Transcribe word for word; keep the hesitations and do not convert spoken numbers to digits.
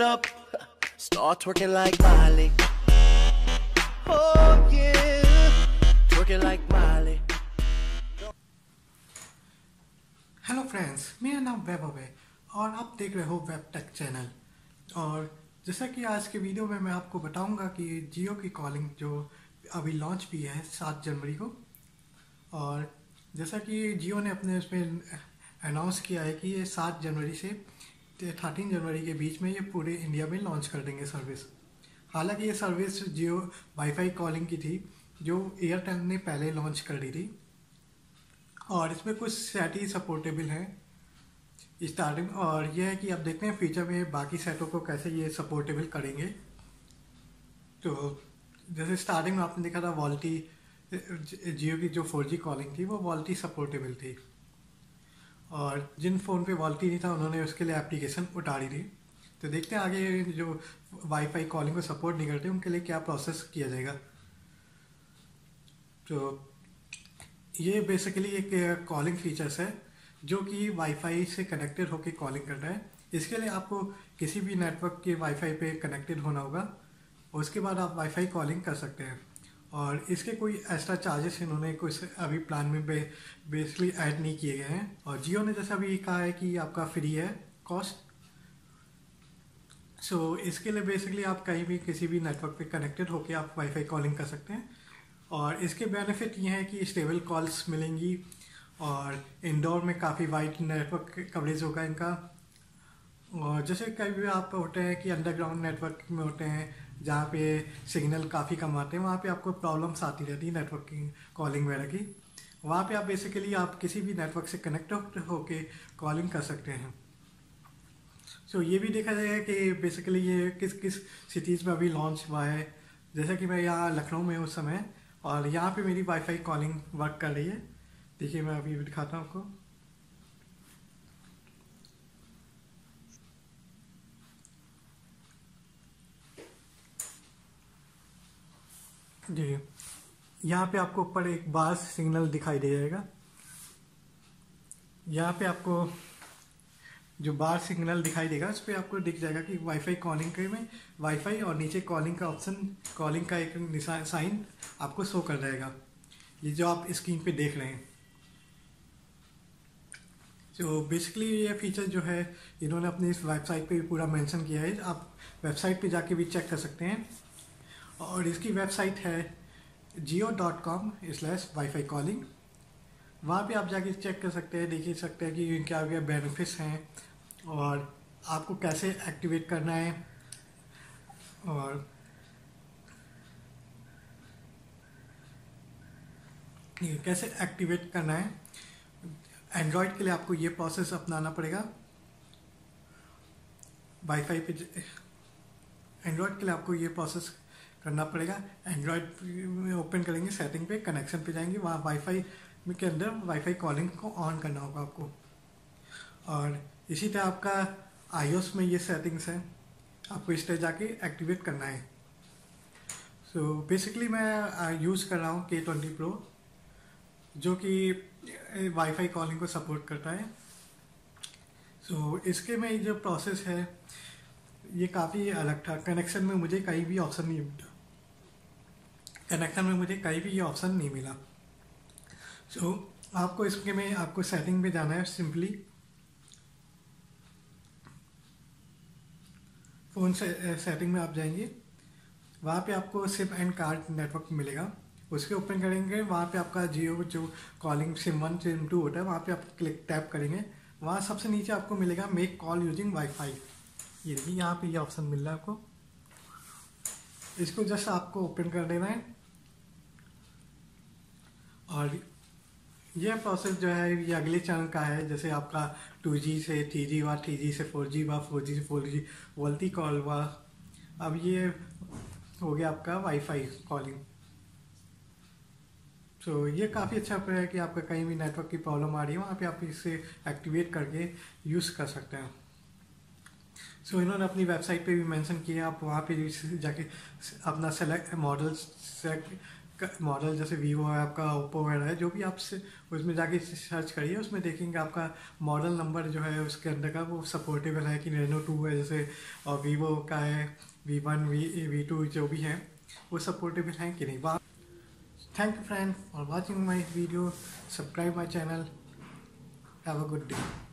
Up, start twerking like Molly. Oh yeah, twerking like Molly. Hello friends, मेरा नाम वैभव है और आप देख रहे हो वैब टेक चैनल। और जैसा कि आज के वीडियो में मैं आपको बताऊंगा कि जियो की कॉलिंग जो अभी लॉन्च भी है सात जनवरी को, और जैसा कि जियो ने अपने उसमें अनाउंस किया है कि ये सात जनवरी से थर्टीन जनवरी के बीच में ये पूरे इंडिया में लॉन्च कर देंगे सर्विस। हालांकि ये सर्विस जियो वाईफाई कॉलिंग की थी जो एयरटेल ने पहले लॉन्च कर दी थी, और इसमें कुछ सेट ही सपोर्टेबल हैं स्टार्टिंग, और यह है कि अब देखते हैं फ्यूचर में बाकी सेटों को कैसे ये सपोर्टेबल करेंगे। तो जैसे स्टार्टिंग में आपने देखा था वॉल्टी, जियो की जो फोर जी कॉलिंग थी वो वॉल्टी सपोर्टेबल थी, और जिन फ़ोन पे वॉल्टी नहीं था उन्होंने उसके लिए एप्लीकेशन उतारी थी। तो देखते हैं आगे जो वाईफाई कॉलिंग को सपोर्ट नहीं करते उनके लिए क्या प्रोसेस किया जाएगा। तो ये बेसिकली एक कॉलिंग फीचर्स है जो कि वाईफाई से कनेक्टेड होकर कॉलिंग करता है। इसके लिए आपको किसी भी नेटवर्क के वाईफाई पे कनेक्टेड होना होगा, उसके बाद आप वाईफाई कॉलिंग कर सकते हैं। और इसके कोई एक्स्ट्रा चार्जेस इन्होंने कुछ अभी प्लान में बे, बेसिकली ऐड नहीं किए गए हैं। और जियो ने जैसा अभी कहा है कि आपका फ्री है कॉस्ट। सो so, इसके लिए बेसिकली आप कहीं भी किसी भी नेटवर्क पे कनेक्टेड होके आप वाईफाई कॉलिंग कर सकते हैं। और इसके बेनिफिट ये हैं कि स्टेबल कॉल्स मिलेंगी, और इंदौर में काफ़ी वाइड नेटवर्क कवरेज होगा इनका। और जैसे कभी भी आप होते हैं कि अंडरग्राउंड नेटवर्क में होते हैं जहाँ पे सिग्नल काफ़ी कम आते हैं, वहाँ पे आपको प्रॉब्लम्स आती रहती है नेटवर्किंग कॉलिंग वगैरह की। वहाँ पे आप बेसिकली आप किसी भी नेटवर्क से कनेक्ट होके कॉलिंग कर सकते हैं। सो so, ये भी देखा जाएगा कि बेसिकली ये किस किस सिटीज़ में अभी लॉन्च हुआ है। जैसा कि मैं यहाँ लखनऊ में उस समय, और यहाँ पर मेरी वाईफाई कॉलिंग वर्क कर रही है। देखिए मैं अभी दिखाता हूँ आपको। जी, यहाँ पे आपको ऊपर एक बार सिग्नल दिखाई दे जाएगा। यहाँ पे आपको जो बार सिग्नल दिखाई देगा उस पर आपको दिख जाएगा कि वाईफाई कॉलिंग के में वाईफाई, और नीचे कॉलिंग का ऑप्शन, कॉलिंग का एक निशान साइन आपको शो कर जाएगा, ये जो आप स्क्रीन पे देख रहे हैं। तो बेसिकली ये फीचर जो है इन्होंने अपनी इस वेबसाइट पे भी पूरा मेंशन किया है, आप वेबसाइट पे जाके भी चेक कर सकते हैं। और इसकी वेबसाइट है Jio dot com slash wifi calling. वहाँ पर आप जाके चेक कर सकते हैं, देख सकते हैं कि क्या क्या बेनिफिट्स हैं और आपको कैसे एक्टिवेट करना है। और कैसे एक्टिवेट करना है एंड्रॉयड के लिए आपको ये प्रोसेस अपनाना पड़ेगा। वाईफाई पे एंड्रॉयड के लिए आपको ये प्रोसेस करना पड़ेगा। एंड्रॉयड में ओपन करेंगे, सेटिंग पे, कनेक्शन पे जाएंगे, वहाँ वाईफाई के अंदर वाईफाई कॉलिंग को ऑन करना होगा आपको। और इसी तरह आपका आईओएस में ये सेटिंग्स हैं, आपको इस तरह जाके एक्टिवेट करना है। सो so, बेसिकली मैं यूज़ कर रहा हूँ के ट्वेंटी प्रो, जो कि वाईफाई कॉलिंग को सपोर्ट करता है। सो so, इसके में जो प्रोसेस है ये काफ़ी अलग था। कनेक्शन में मुझे कहीं भी ऑप्शन नहीं मिला, कनेक्शन में मुझे कहीं भी ये ऑप्शन नहीं मिला। सो so, आपको इसके में आपको सेटिंग में जाना है सिंपली, फ़ोन से सेटिंग में आप जाएंगे, वहाँ पे आपको सिम एंड कार्ड नेटवर्क मिलेगा, उसके ओपन करेंगे। वहाँ पे आपका जियो जो calling sim one sim two होता है वहाँ पे आप क्लिक टैप करेंगे। वहाँ सबसे नीचे आपको मिलेगा मेक कॉल यूजिंग वाईफाई, ये देखिए यहाँ पे ये ऑप्शन मिल रहा है आपको। इसको जस्ट आपको ओपन कर देना है, और यह प्रोसेस जो है ये अगले चरण का है। जैसे आपका टू जी से थ्री जी हुआ, थ्री जी से फोर जी हुआ, फोर जी से फोर जी वॉल्टी कॉल हुआ, अब ये हो गया आपका वाईफाई कॉलिंग। तो ये काफ़ी अच्छा है कि आपका कहीं भी नेटवर्क की प्रॉब्लम आ रही है वहाँ पर आप इसे एक्टिवेट करके यूज़ कर सकते हैं। सो so, इन्होंने अपनी वेबसाइट पे भी मेंशन किया है, आप वहाँ पे जाके अपना सेलेक्ट मॉडल सेलेक्ट मॉडल जैसे वीवो है आपका, ओप्पो वगैरह है, जो भी आप उसमें जाके सर्च करिए, उसमें देखेंगे आपका मॉडल नंबर जो है उसके अंदर का वो सपोर्टेबल है कि रेनो टू है जैसे, और वीवो का है V one V V two जो भी है वो सपोर्टेबल है कि नहीं। वाह, thank you friend for watching my video, subscribe my channel, have a good day.